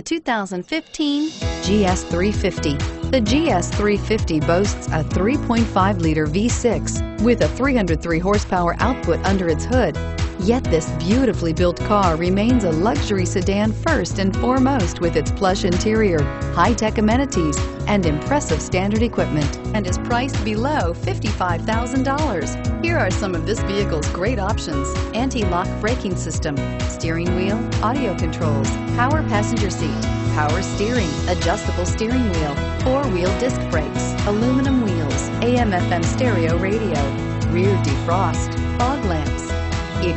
The 2015 GS350. The GS350 boasts a 3.5-liter V6 with a 303 horsepower output under its hood. Yet this beautifully built car remains a luxury sedan first and foremost, with its plush interior, high-tech amenities, and impressive standard equipment, and is priced below $55,000. Here are some of this vehicle's great options: anti-lock braking system, steering wheel audio controls, power passenger seat, power steering, adjustable steering wheel, four-wheel disc brakes, aluminum wheels, AM/FM stereo radio, rear defrost, fog lamps. If